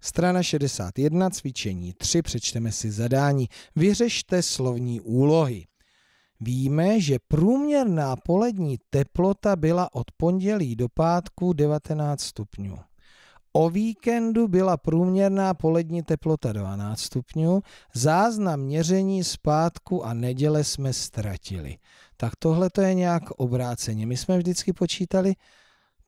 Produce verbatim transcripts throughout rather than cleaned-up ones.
Strana šedesát jedna, cvičení tři, přečteme si zadání. Vyřešte slovní úlohy. Víme, že průměrná polední teplota byla od pondělí do pátku devatenáct stupňů. O víkendu byla průměrná polední teplota dvanáct stupňů, záznam měření z pátku a neděle jsme ztratili. Tak tohle to je nějak obráceně. My jsme vždycky počítali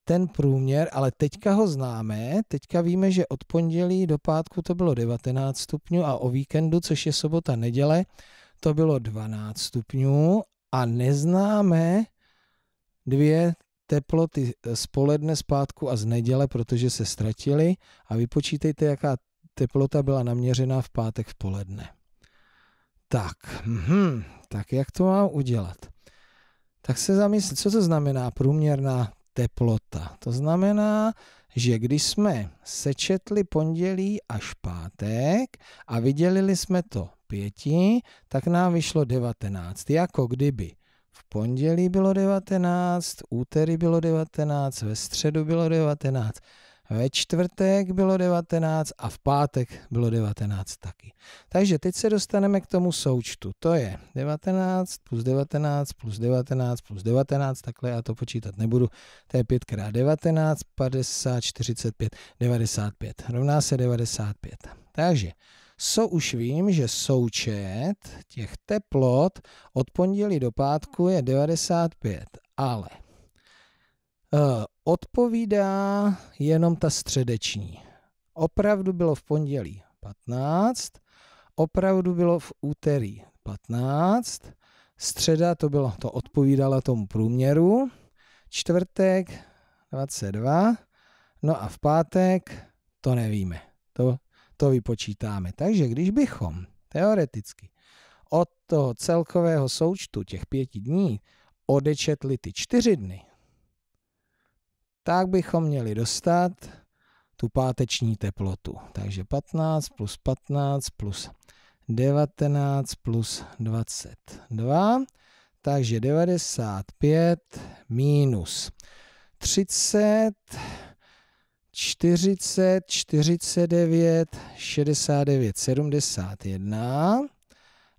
ten průměr, ale teďka ho známe, teďka víme, že od pondělí do pátku to bylo devatenáct stupňů a o víkendu, což je sobota, neděle, to bylo dvanáct stupňů a neznáme dvě teploty z poledne, z pátku a z neděle, protože se ztratily, a vypočítejte, jaká teplota byla naměřená v pátek v poledne. Tak, hm, tak jak to mám udělat? Tak se zamyslím, co to znamená průměrná teplota. To znamená, že když jsme sečetli pondělí až pátek a vydělili jsme to pěti, tak nám vyšlo devatenáct, jako kdyby v pondělí bylo devatenáct, úterý bylo devatenáct, ve středu bylo devatenáct, ve čtvrtek bylo devatenáct a v pátek bylo devatenáct taky. Takže teď se dostaneme k tomu součtu. To je devatenáct plus devatenáct plus devatenáct plus devatenáct, takhle já to počítat nebudu. To je pět krát devatenáct, padesát, čtyřicet pět, devadesát pět. Rovná se devadesát pět. Takže co už vím, že součet těch teplot od pondělí do pátku je devadesát pět, ale uh, odpovídá jenom ta středeční. Opravdu bylo v pondělí patnáct, opravdu bylo v úterý patnáct, středa to bylo, to odpovídala tomu průměru, čtvrtek dvacet dva, no a v pátek to nevíme, to, to vypočítáme. Takže když bychom teoreticky od toho celkového součtu těch pěti dní odečetli ty čtyři dny, tak bychom měli dostat tu páteční teplotu. Takže patnáct plus patnáct plus devatenáct plus dvacet dva. Takže devadesát pět minus třicet, čtyřicet, čtyřicet devět, šedesát devět, sedmdesát jedna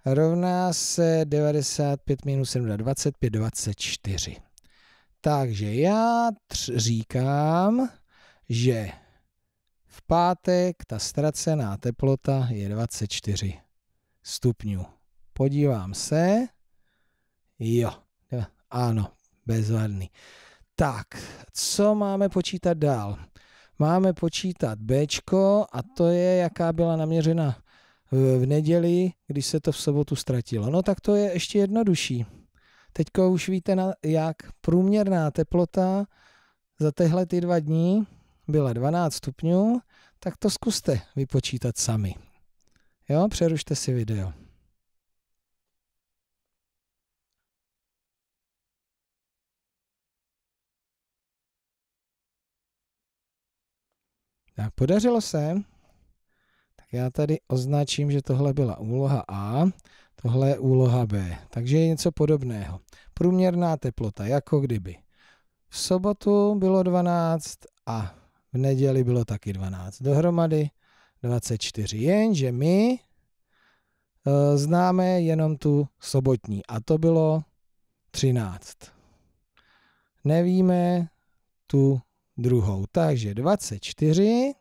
rovná se devadesát pět minus sedmdesát dva, dvacet pět, dvacet čtyři. Takže já říkám, že v pátek ta ztracená teplota je dvacet čtyři stupňů. Podívám se. Jo, ano, bezvadný. Tak, co máme počítat dál? Máme počítat Bčko a to je, jaká byla naměřena v neděli, když se to v sobotu ztratilo. No tak to je ještě jednodušší. Teď už víte, jak průměrná teplota za tyhle ty dva dní byla dvanáct stupňů, tak to zkuste vypočítat sami. Jo, přerušte si video. Tak, podařilo se. Tak já tady označím, že tohle byla úloha A. Tohle je úloha B, takže je něco podobného. Průměrná teplota, jako kdyby v sobotu bylo dvanáct a v neděli bylo taky dvanáct. Dohromady dvacet čtyři, jenže my e, známe jenom tu sobotní a to bylo třináct. Nevíme tu druhou, takže dvacet čtyři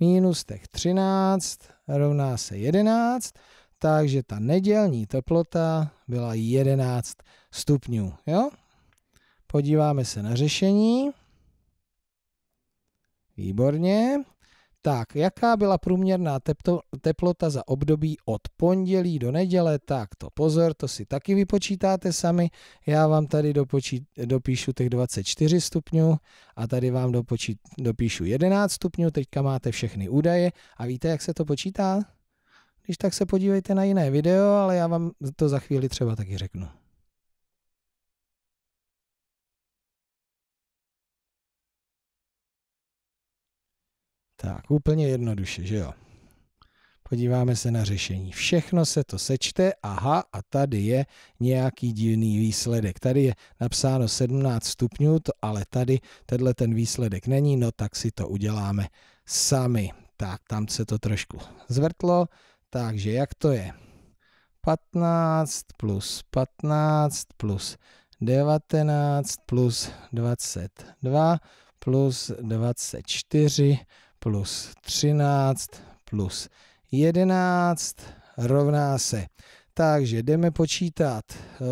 minus těch třináct rovná se jedenáct. Takže ta nedělní teplota byla jedenáct stupňů. Jo? Podíváme se na řešení. Výborně. Tak, jaká byla průměrná teplota za období od pondělí do neděle? Tak to pozor, to si taky vypočítáte sami. Já vám tady dopočít, dopíšu těch dvacet čtyři stupňů a tady vám dopočít, dopíšu jedenáct stupňů. Teďka máte všechny údaje a víte, jak se to počítá? Když tak se podívejte na jiné video, ale já vám to za chvíli třeba taky řeknu. Tak, úplně jednoduše, že jo? Podíváme se na řešení. Všechno se to sečte, aha, a tady je nějaký divný výsledek. Tady je napsáno sedmnáct stupňů, to, ale tady tenhle ten výsledek není, no tak si to uděláme sami. Tak, tam se to trošku zvrtlo. Takže jak to je? patnáct plus patnáct plus devatenáct plus dvacet dva plus dvacet čtyři plus třináct plus jedenáct rovná se. Takže jdeme počítat uh,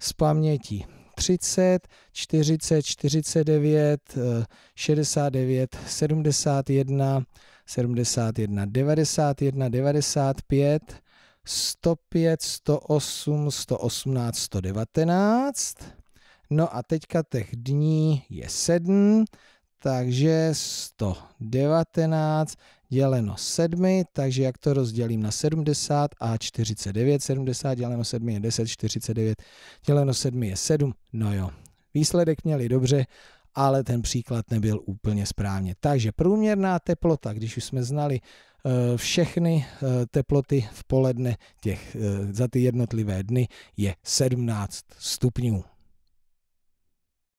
z paměti třicet, čtyřicet, čtyřicet devět, šedesát devět, sedmdesát jedna, sedmdesát jedna, devadesát jedna, devadesát pět, sto pět, sto osm, sto osmnáct, sto devatenáct. No a teďka těch dní je sedm, takže sto devatenáct děleno sedm, takže jak to rozdělím na sedmdesát a čtyřicet devět, sedmdesát děleno sedm je deset, čtyřicet devět děleno sedm je sedm, no jo. Výsledek měli dobře, ale ten příklad nebyl úplně správně. Takže průměrná teplota, když už jsme znali e, všechny e, teploty v poledne těch, e, za ty jednotlivé dny, je sedmnáct stupňů.